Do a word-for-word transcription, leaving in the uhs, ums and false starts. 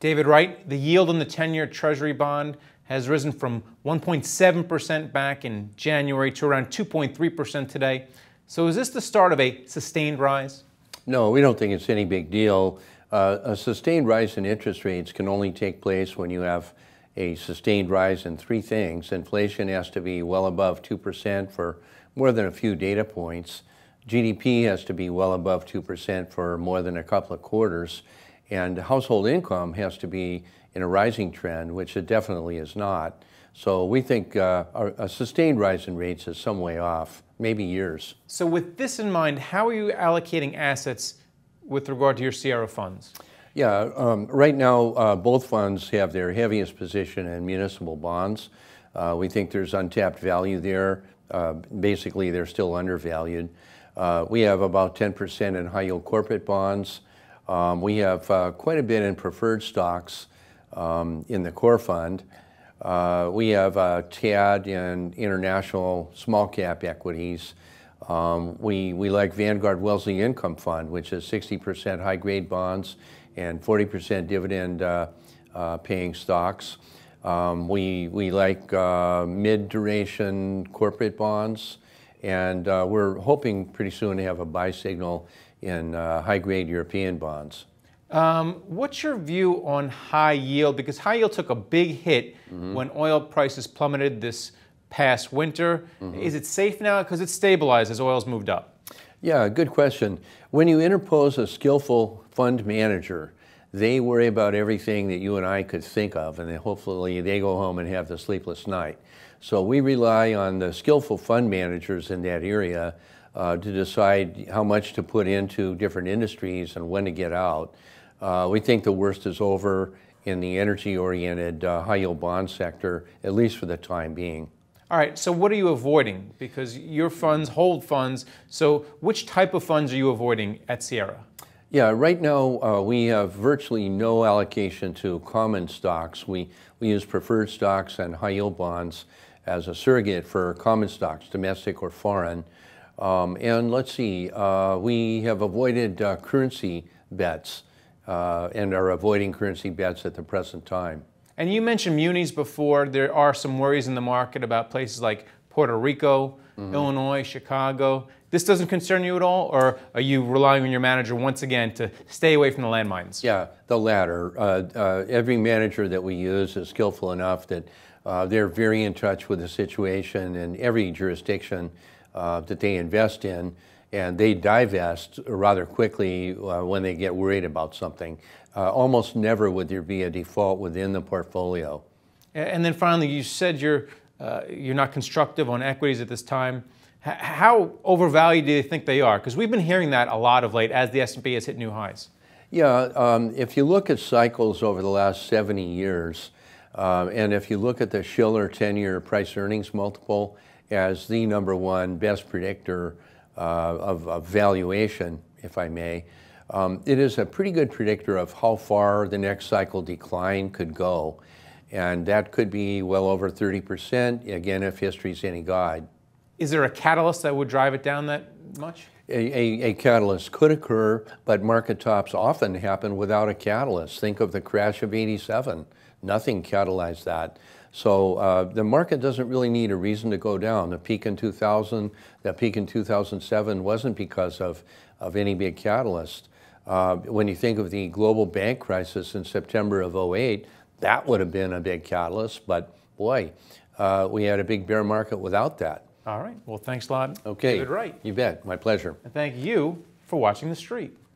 David Wright, the yield on the ten-year Treasury bond has risen from one point seven percent back in January to around two point three percent today. So is this the start of a sustained rise? No, we don't think it's any big deal. Uh, a sustained rise in interest rates can only take place when you have a sustained rise in three things. Inflation has to be well above two percent for more than a few data points. G D P has to be well above two percent for more than a couple of quarters. And household income has to be in a rising trend, which it definitely is not. So we think uh, a sustained rise in rates is some way off, maybe years. So with this in mind, how are you allocating assets with regard to your C R O funds? Yeah, um, right now uh, both funds have their heaviest position in municipal bonds. Uh, we think there's untapped value there. Uh, basically, they're still undervalued. Uh, we have about ten percent in high-yield corporate bonds. Um, we have uh, quite a bit in preferred stocks um, in the core fund. Uh, we have uh, T A D in international small-cap equities. Um, we, we like Vanguard Wellesley Income Fund, which is sixty percent high-grade bonds and forty percent dividend uh, uh, paying stocks. Um, we, we like uh, mid-duration corporate bonds, and uh, we're hoping pretty soon to have a buy signal in uh, high-grade European bonds. Um, what's your view on high yield? Because high yield took a big hit mm-hmm. when oil prices plummeted this past winter. Mm-hmm. Is it safe now? Because it's stabilized as oil's moved up. Yeah, good question. When you interpose a skillful fund manager, they worry about everything that you and I could think of, and then hopefully they go home and have the sleepless night. So we rely on the skillful fund managers in that area uh, to decide how much to put into different industries and when to get out. Uh, we think the worst is over in the energy-oriented uh, high-yield bond sector, at least for the time being. All right, so what are you avoiding? Because your funds hold funds, so which type of funds are you avoiding at Sierra? Yeah, right now uh, we have virtually no allocation to common stocks. We, we use preferred stocks and high-yield bonds as a surrogate for common stocks, domestic or foreign. Um, and let's see, uh, we have avoided uh, currency bets uh, and are avoiding currency bets at the present time. And you mentioned munis before. There are some worries in the market about places like Puerto Rico, mm-hmm. Illinois, Chicago. This doesn't concern you at all, or are you relying on your manager once again to stay away from the landmines? Yeah, the latter. Uh, uh, every manager that we use is skillful enough that uh, they're very in touch with the situation in every jurisdiction uh, that they invest in, and they divest rather quickly uh, when they get worried about something. Uh, almost never would there be a default within the portfolio. And then finally, you said you're, uh, you're not constructive on equities at this time. H how overvalued do you think they are? Because we've been hearing that a lot of late as the S and P has hit new highs. Yeah, um, if you look at cycles over the last seventy years, um, and if you look at the Shiller ten-year price earnings multiple as the number one best predictor Uh, of, of valuation, if I may, um, it is a pretty good predictor of how far the next cycle decline could go. And that could be well over thirty percent, again, if history's any guide. Is there a catalyst that would drive it down that much? A, a, a catalyst could occur, but market tops often happen without a catalyst. Think of the crash of eighty-seven. Nothing catalyzed that. So uh, the market doesn't really need a reason to go down. The peak in two thousand, the peak in two thousand seven wasn't because of, of any big catalyst. Uh, when you think of the global bank crisis in September of oh eight, that would have been a big catalyst, but boy, uh, we had a big bear market without that. All right, well, thanks a lot. Okay. David Wright. You bet, my pleasure. And thank you for watching The Street.